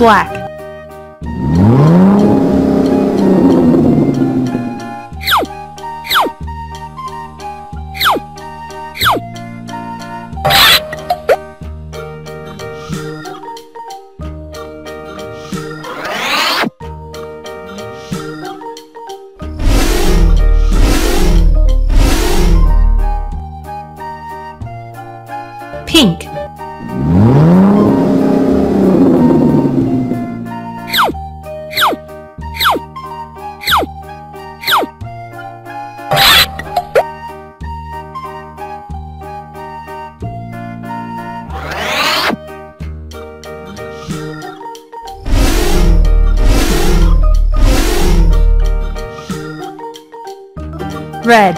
Black. Pink. Red.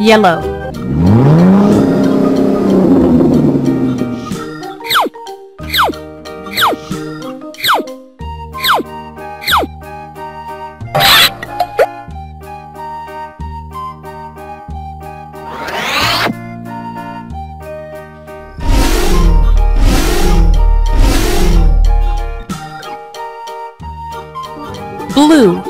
Yellow. Blue.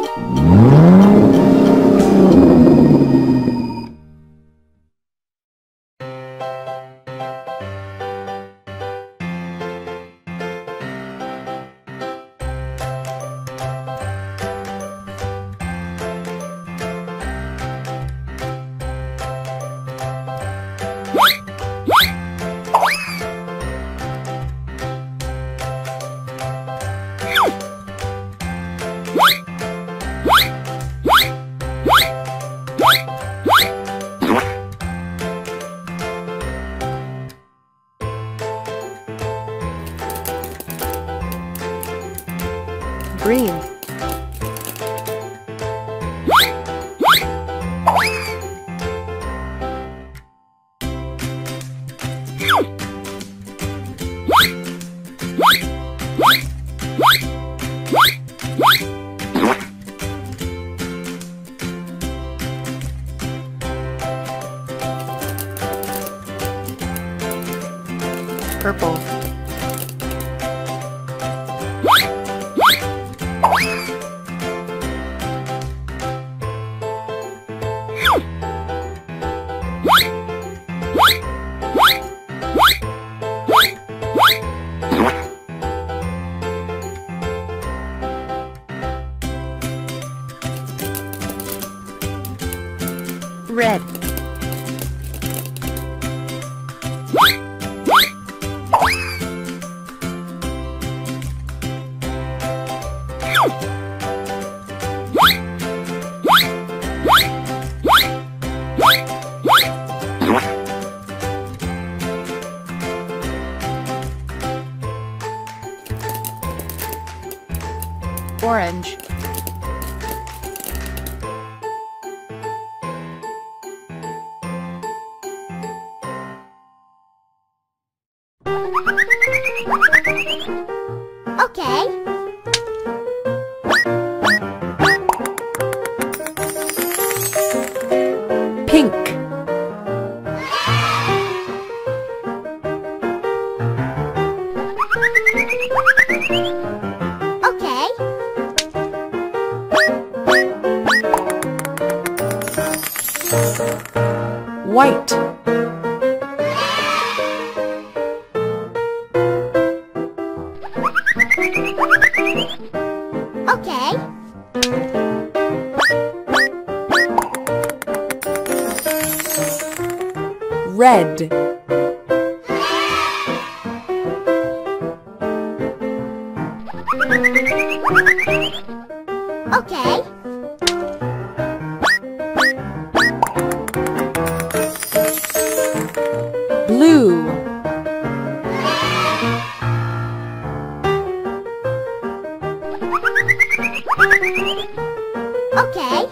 Green. Purple. Red. Orange. Okay. Pink. Okay. White. Okay. Red. Okay. Blue. Okay.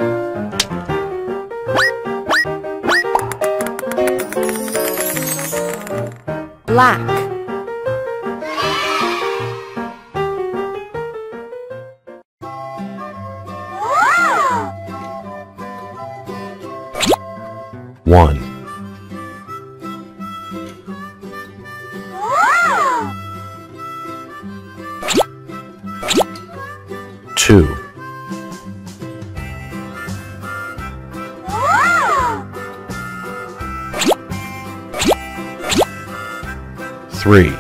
Black. One. Two. Three.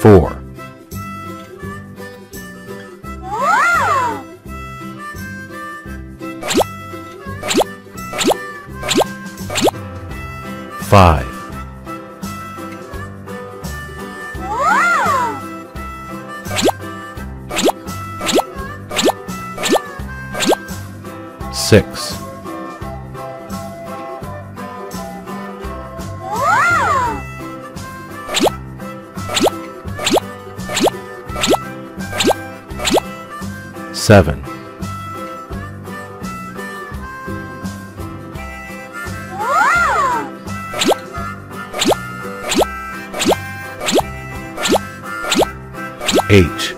Four. Five. Six. Seven. Eight.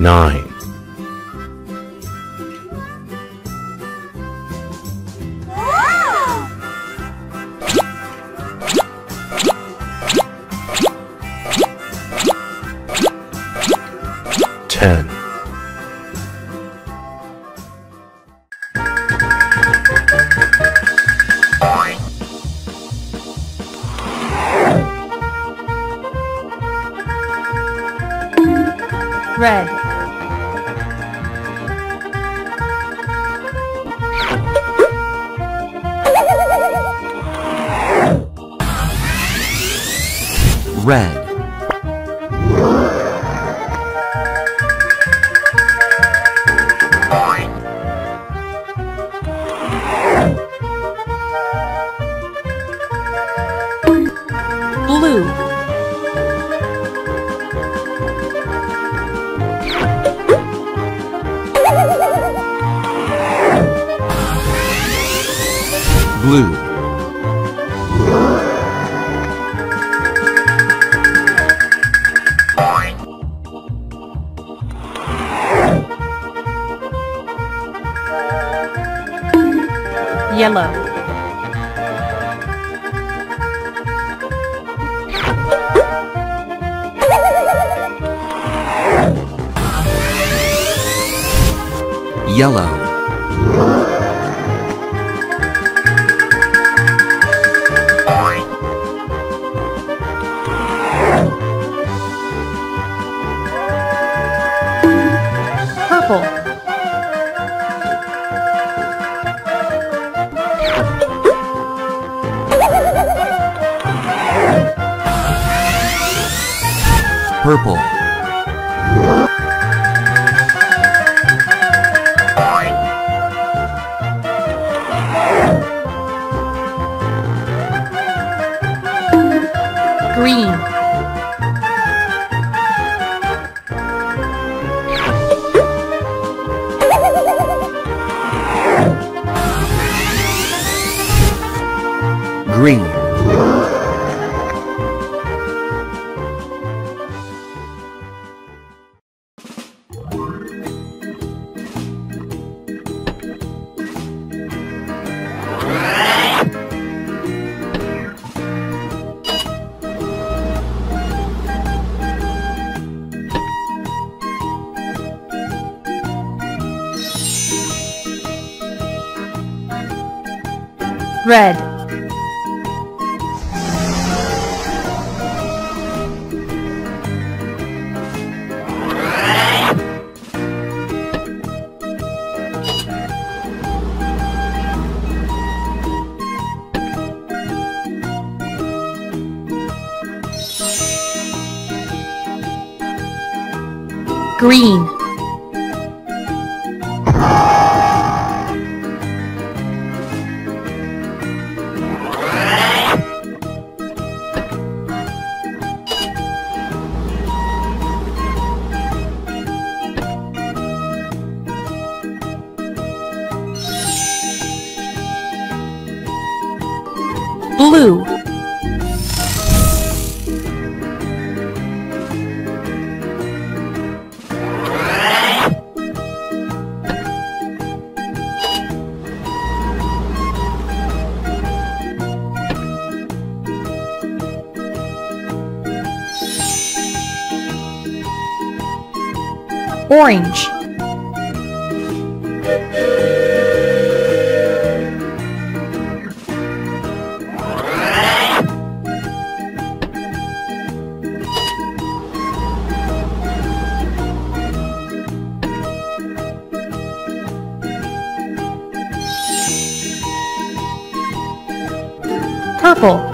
Nine. Ten. Purple. Green. Green. Red. green, blue, orange, purple,